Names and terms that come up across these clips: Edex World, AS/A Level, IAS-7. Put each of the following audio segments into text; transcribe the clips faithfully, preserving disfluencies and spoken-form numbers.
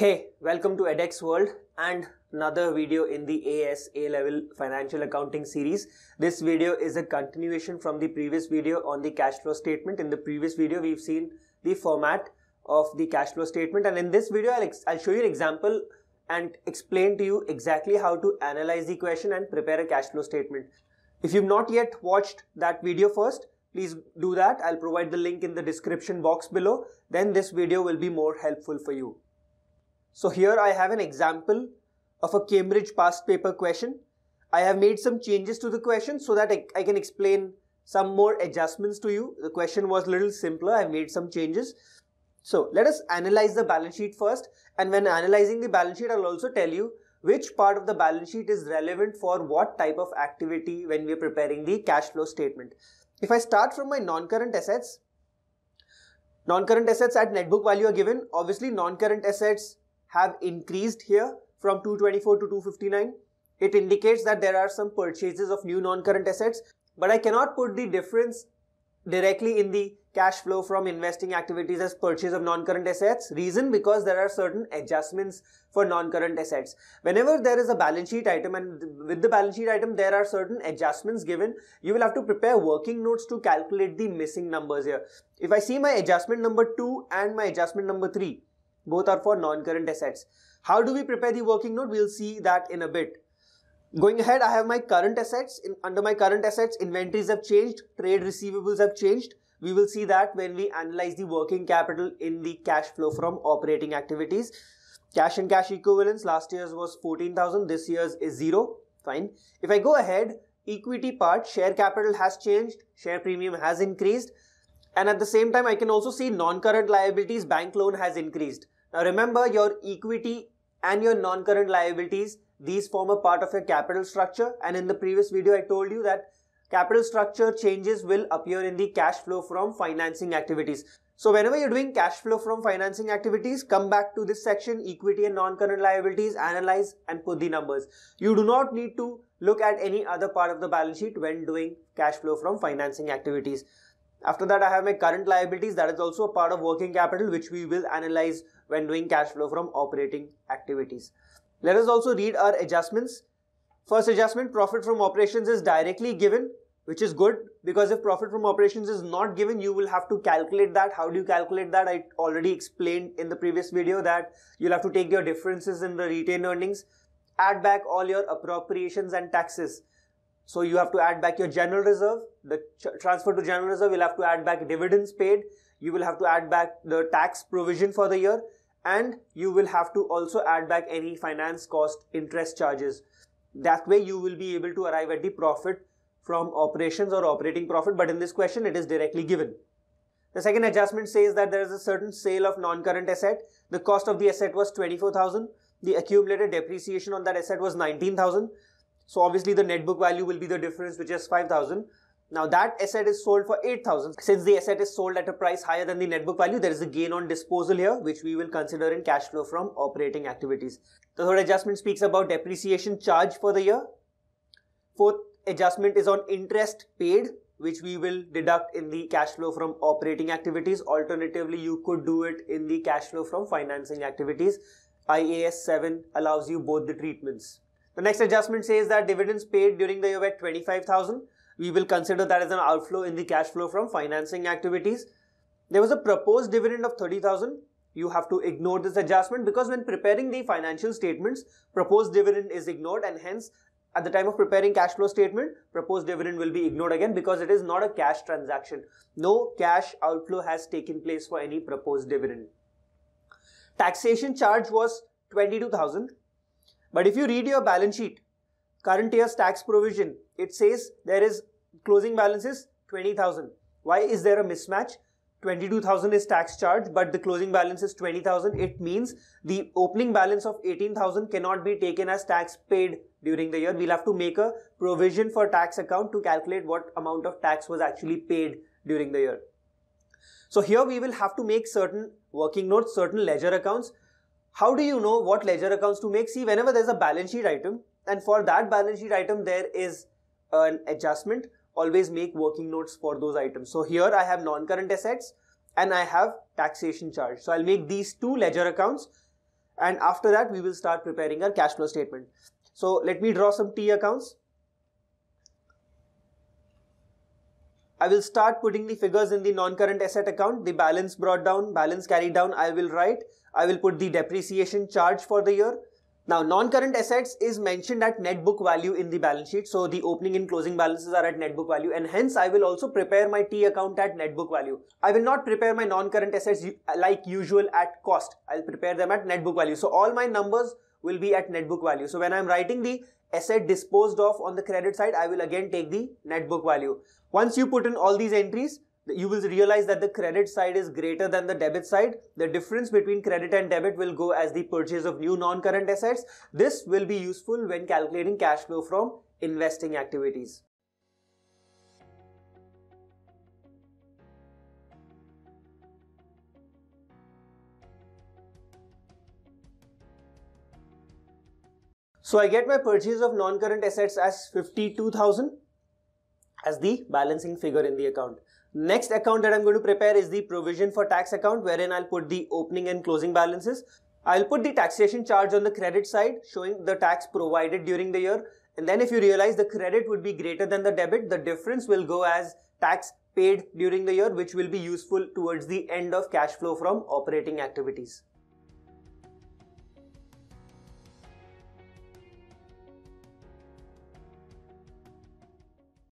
Hey, welcome to Edexcel World and another video in the A S A Level Financial Accounting series. This video is a continuation from the previous video on the cash flow statement. In the previous video, we've seen the format of the cash flow statement, and in this video, I'll, ex I'll show you an example and explain to you exactly how to analyze the question and prepare a cash flow statement. If you've not yet watched that video first, please do that. I'll provide the link in the description box below. Then this video will be more helpful for you. So here I have an example of a Cambridge past paper question. I have made some changes to the question so that I, I can explain some more adjustments to you. The question was a little simpler. I made some changes. So let us analyze the balance sheet first. And when analyzing the balance sheet, I'll also tell you which part of the balance sheet is relevant for what type of activity when we're preparing the cash flow statement. If I start from my non-current assets, non-current assets at net book value are given. Obviously, non-current assets have increased here from two twenty-four to two fifty-nine. It indicates that there are some purchases of new non-current assets, but I cannot put the difference directly in the cash flow from investing activities as purchase of non-current assets. Reason, because there are certain adjustments for non-current assets. Whenever there is a balance sheet item, and with the balance sheet item there are certain adjustments given, you will have to prepare working notes to calculate the missing numbers here. If I see my adjustment number two and my adjustment number three, both are for non-current assets. How do we prepare the working note? We'll see that in a bit. Going ahead, I have my current assets. In, under my current assets, inventories have changed, trade receivables have changed. We will see that when we analyze the working capital in the cash flow from operating activities. Cash and cash equivalents, last year's was fourteen thousand, this year's is zero. Fine. If I go ahead, equity part, share capital has changed, share premium has increased. And at the same time, I can also see non-current liabilities, bank loan has increased. Now remember, your equity and your non-current liabilities, these form a part of your capital structure. And in the previous video, I told you that capital structure changes will appear in the cash flow from financing activities. So whenever you're doing cash flow from financing activities, come back to this section, equity and non-current liabilities, analyze and put the numbers. You do not need to look at any other part of the balance sheet when doing cash flow from financing activities. After that, I have my current liabilities. That is also a part of working capital, which we will analyze when doing cash flow from operating activities. Let us also read our adjustments. First adjustment, profit from operations is directly given, which is good, because if profit from operations is not given, you will have to calculate that. How do you calculate that? I already explained in the previous video that you'll have to take your differences in the retained earnings, add back all your appropriations and taxes. So you have to add back your general reserve, the transfer to general reserve, you'll have to add back dividends paid, you will have to add back the tax provision for the year, and you will have to also add back any finance cost, interest charges. That way you will be able to arrive at the profit from operations or operating profit, but in this question it is directly given. The second adjustment says that there is a certain sale of non-current asset. The cost of the asset was twenty-four thousand, the accumulated depreciation on that asset was nineteen thousand. So obviously the net book value will be the difference, which is five thousand. Now that asset is sold for eight thousand. Since the asset is sold at a price higher than the net book value, there is a gain on disposal here, which we will consider in cash flow from operating activities. The third adjustment speaks about depreciation charge for the year. Fourth adjustment is on interest paid, which we will deduct in the cash flow from operating activities. Alternatively, you could do it in the cash flow from financing activities. I A S seven allows you both the treatments. The next adjustment says that dividends paid during the year were twenty-five thousand. We will consider that as an outflow in the cash flow from financing activities. There was a proposed dividend of thirty thousand. You have to ignore this adjustment, because when preparing the financial statements, proposed dividend is ignored, and hence at the time of preparing cash flow statement, proposed dividend will be ignored again, because it is not a cash transaction. No cash outflow has taken place for any proposed dividend. Taxation charge was twenty-two thousand. But if you read your balance sheet, current year's tax provision, it says there is closing balance is twenty thousand. Why is there a mismatch? twenty-two thousand is tax charge, but the closing balance is twenty thousand. It means the opening balance of eighteen thousand cannot be taken as tax paid during the year. We'll have to make a provision for tax account to calculate what amount of tax was actually paid during the year. So here we will have to make certain working notes, certain ledger accounts. How do you know what ledger accounts to make? See, whenever there's a balance sheet item, and for that balance sheet item there is an adjustment, always make working notes for those items. So here I have non-current assets and I have taxation charge. So I'll make these two ledger accounts. and after that we will start preparing our cash flow statement. So let me draw some T accounts. I will start putting the figures in the non-current asset account, the balance brought down, balance carried down, I will write. I will put the depreciation charge for the year. Now non-current assets is mentioned at net book value in the balance sheet. So the opening and closing balances are at net book value, and hence I will also prepare my T account at net book value. I will not prepare my non-current assets like usual at cost. I'll prepare them at net book value. So all my numbers will be at net book value. So when I'm writing the asset disposed of on the credit side, I will again take the net book value. Once you put in all these entries, you will realize that the credit side is greater than the debit side. The difference between credit and debit will go as the purchase of new non-current assets. This will be useful when calculating cash flow from investing activities. So I get my purchase of non-current assets as fifty-two thousand as the balancing figure in the account. Next account that I'm going to prepare is the provision for tax account, wherein I'll put the opening and closing balances. I'll put the taxation charge on the credit side, showing the tax provided during the year. And then if you realize the credit would be greater than the debit, the difference will go as tax paid during the year, which will be useful towards the end of cash flow from operating activities.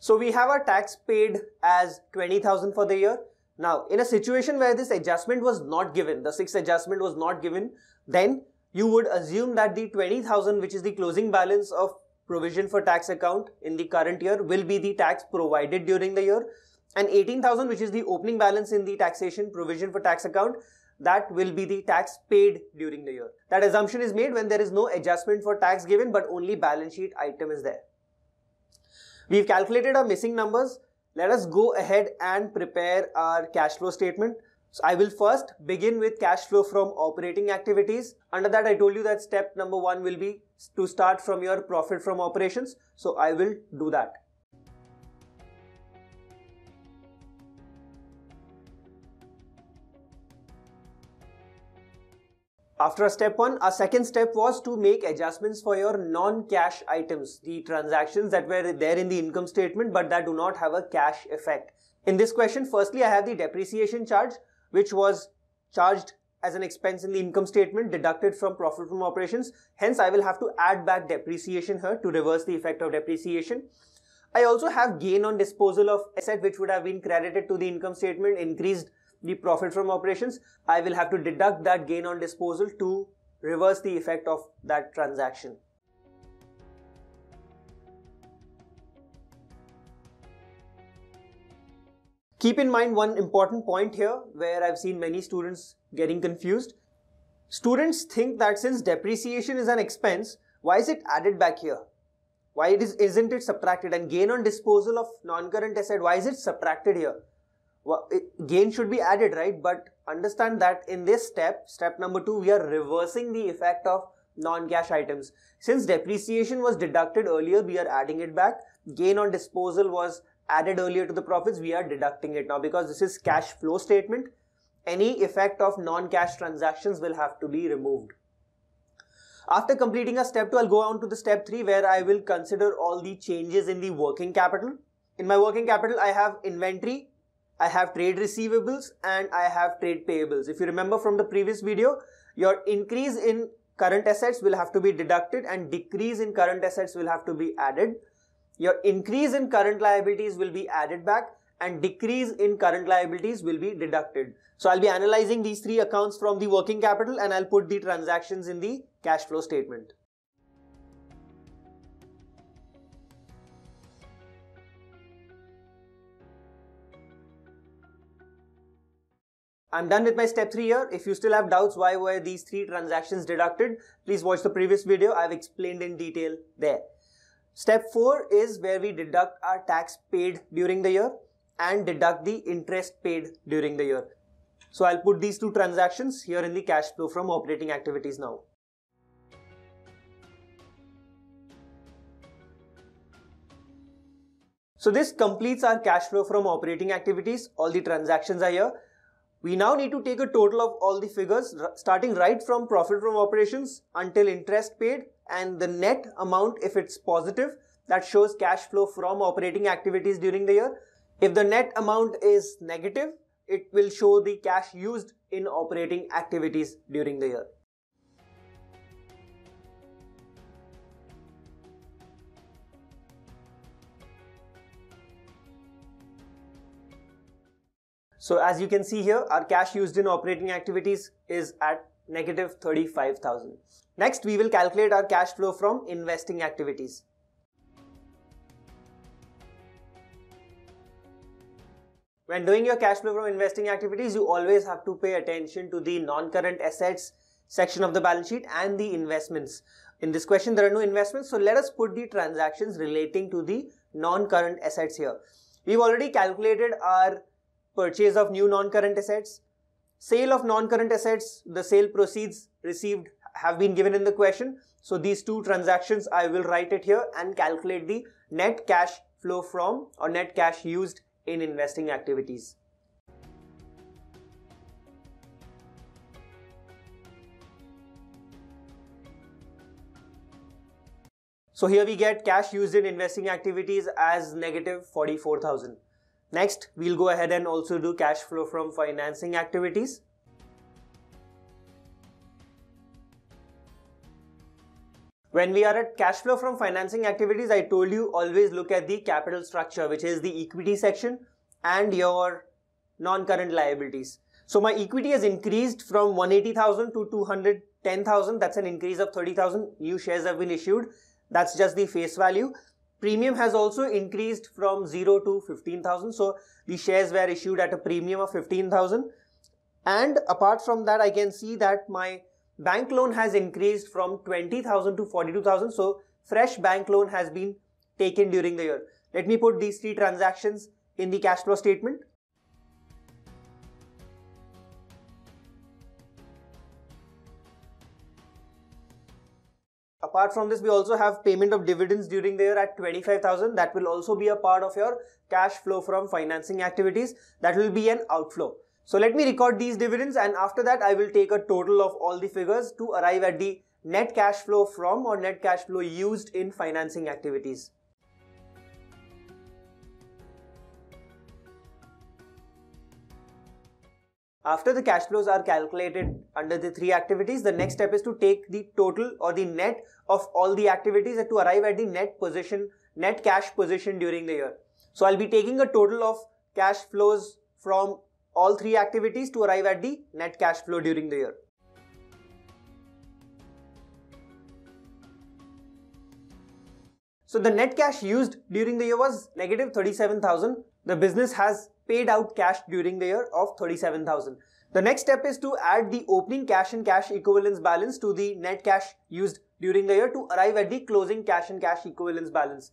So we have our tax paid as twenty thousand for the year. Now in a situation where this adjustment was not given, the sixth adjustment was not given, then you would assume that the twenty thousand, which is the closing balance of provision for tax account in the current year, will be the tax provided during the year, and eighteen thousand, which is the opening balance in the taxation provision for tax account, that will be the tax paid during the year. That assumption is made when there is no adjustment for tax given, but only balance sheet item is there. We've calculated our missing numbers. Let us go ahead and prepare our cash flow statement. So I will first begin with cash flow from operating activities. Under that, I told you that step number one will be to start from your profit from operations. So I will do that. After step one, our second step was to make adjustments for your non-cash items, the transactions that were there in the income statement but that do not have a cash effect. In this question, firstly, I have the depreciation charge, which was charged as an expense in the income statement, deducted from profit from operations. Hence, I will have to add back depreciation here to reverse the effect of depreciation. I also have gain on disposal of asset, which would have been credited to the income statement, increased the profit from operations. I will have to deduct that gain on disposal to reverse the effect of that transaction. Keep in mind one important point here where I've seen many students getting confused. Students think that since depreciation is an expense, why is it added back here? Why it is, isn't it subtracted? And gain on disposal of non-current asset, why is it subtracted here? Well, it, gain should be added, right? But understand that in this step, step number two, we are reversing the effect of non-cash items. Since depreciation was deducted earlier, we are adding it back. Gain on disposal was added earlier to the profits, we are deducting it now because this is cash flow statement. Any effect of non-cash transactions will have to be removed. After completing a step two, I'll go on to the step three where I will consider all the changes in the working capital. In my working capital, I have inventory, I have trade receivables, and I have trade payables. If you remember from the previous video, your increase in current assets will have to be deducted and decrease in current assets will have to be added. Your increase in current liabilities will be added back and decrease in current liabilities will be deducted. So I'll be analyzing these three accounts from the working capital and I'll put the transactions in the cash flow statement. I'm done with my step three here. If you still have doubts why were these three transactions deducted, please watch the previous video. I've explained in detail there. Step four is where we deduct our tax paid during the year and deduct the interest paid during the year. So I'll put these two transactions here in the cash flow from operating activities now. So this completes our cash flow from operating activities. All the transactions are here. We now need to take a total of all the figures, starting right from profit from operations until interest paid, and the net amount, if it's positive, that shows cash flow from operating activities during the year. If the net amount is negative, it will show the cash used in operating activities during the year. So as you can see here, our cash used in operating activities is at negative thirty-five thousand. Next, we will calculate our cash flow from investing activities. When doing your cash flow from investing activities, you always have to pay attention to the non-current assets section of the balance sheet and the investments. In this question, there are no investments, so let us put the transactions relating to the non-current assets here. We've already calculated our purchase of new non-current assets, sale of non-current assets, the sale proceeds received have been given in the question. So these two transactions, I will write it here and calculate the net cash flow from or net cash used in investing activities. So here we get cash used in investing activities as negative forty-four thousand. Next, we'll go ahead and also do cash flow from financing activities. When we are at cash flow from financing activities, I told you always look at the capital structure, which is the equity section and your non-current liabilities. So my equity has increased from one hundred eighty thousand to two hundred ten thousand. That's an increase of thirty thousand. New shares have been issued. That's just the face value. Premium has also increased from zero to fifteen thousand. So the shares were issued at a premium of fifteen thousand. And apart from that, I can see that my bank loan has increased from twenty thousand to forty-two thousand. So fresh bank loan has been taken during the year. Let me put these three transactions in the cash flow statement. Apart from this, we also have payment of dividends during the year at twenty-five thousand. That will also be a part of your cash flow from financing activities. That will be an outflow. So let me record these dividends, and after that I will take a total of all the figures to arrive at the net cash flow from or net cash flow used in financing activities. After the cash flows are calculated under the three activities, the next step is to take the total or the net of all the activities to arrive at the net position, net cash position during the year. So I'll be taking a total of cash flows from all three activities to arrive at the net cash flow during the year. So the net cash used during the year was negative thirty-seven thousand. The business has paid out cash during the year of thirty-seven thousand. The next step is to add the opening cash and cash equivalents balance to the net cash used during the year to arrive at the closing cash and cash equivalents balance.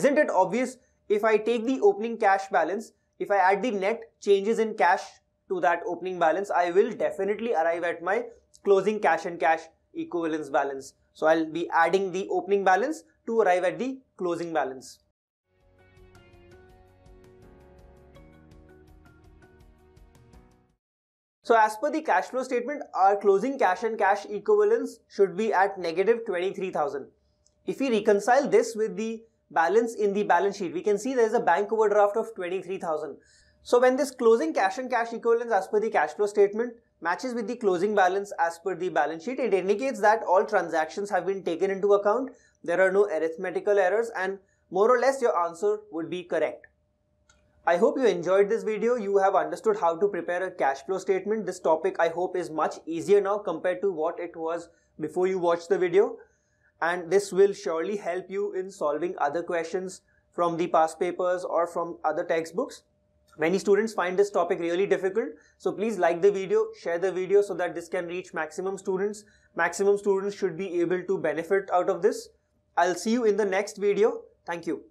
Isn't it obvious? If I take the opening cash balance, if I add the net changes in cash to that opening balance, I will definitely arrive at my closing cash and cash equivalents balance. So I'll be adding the opening balance to arrive at the closing balance. So as per the cash flow statement, our closing cash and cash equivalents should be at negative twenty-three thousand. If we reconcile this with the balance in the balance sheet, we can see there is a bank overdraft of twenty-three thousand. So when this closing cash and cash equivalents as per the cash flow statement matches with the closing balance as per the balance sheet, it indicates that all transactions have been taken into account. There are no arithmetical errors, and more or less your answer would be correct. I hope you enjoyed this video. You have understood how to prepare a cash flow statement. This topic, I hope, is much easier now compared to what it was before you watched the video. And this will surely help you in solving other questions from the past papers or from other textbooks. Many students find this topic really difficult. So please like the video, share the video so that this can reach maximum students. Maximum students should be able to benefit out of this. I'll see you in the next video. Thank you.